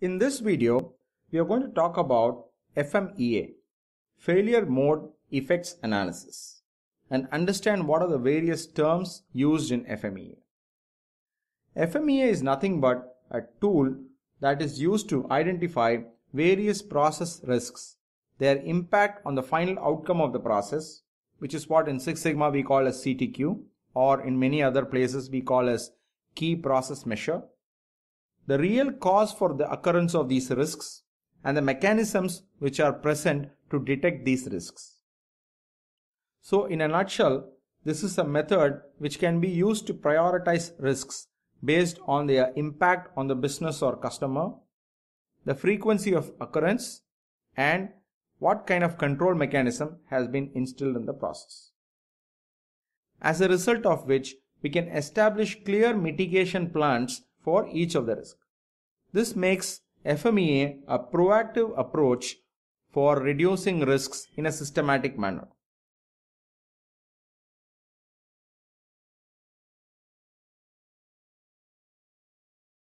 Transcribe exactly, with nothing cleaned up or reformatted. In this video, we are going to talk about F M E A, Failure Mode Effects Analysis, and understand what are the various terms used in F M E A. F M E A is nothing but a tool that is used to identify various process risks, their impact on the final outcome of the process, which is what in Six Sigma we call as C T Q, or in many other places we call as key process measure, the real cause for the occurrence of these risks, and the mechanisms which are present to detect these risks. So in a nutshell, this is a method which can be used to prioritize risks based on their impact on the business or customer, the frequency of occurrence, and what kind of control mechanism has been instilled in the process. As a result of which, we can establish clear mitigation plans for each of the risks. This makes F M E A a proactive approach for reducing risks in a systematic manner.